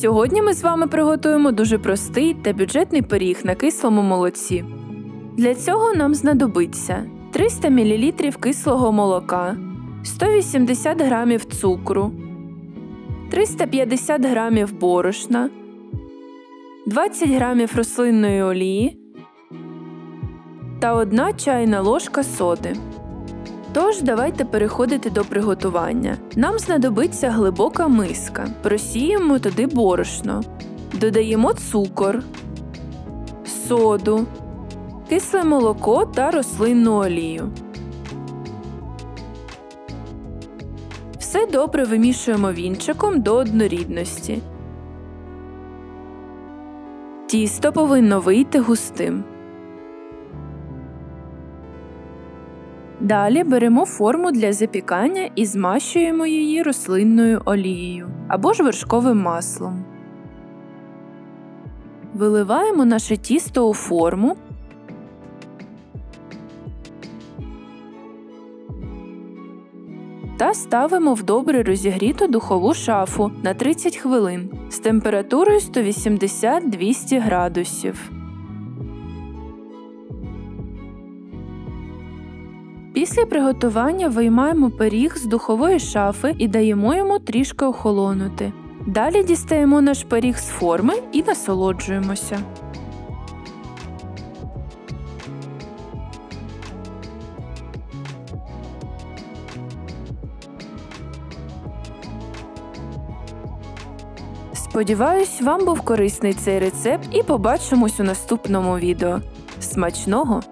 Сьогодні ми з вами приготуємо дуже простий та бюджетний пиріг на кислому молоці. Для цього нам знадобиться 300 мл кислого молока, 180 г цукру, 350 г борошна, 20 г рослинної олії та 1 чайна ложка соди. Тож, давайте переходити до приготування. Нам знадобиться глибока миска. Просіємо туди борошно. Додаємо цукор, соду, кисле молоко та рослинну олію. Все добре вимішуємо вінчиком до однорідності. Тісто повинно вийти густим. Далі беремо форму для запікання і змащуємо її рослинною олією або ж вершковим маслом. Виливаємо наше тісто у форму. Та ставимо в добре розігріту духову шафу на 30 хвилин з температурою 180-200 градусів. Після приготування виймаємо пиріг з духової шафи і даємо йому трішки охолонути. Далі дістаємо наш пиріг з форми і насолоджуємося. Сподіваюсь, вам був корисний цей рецепт і побачимось у наступному відео. Смачного!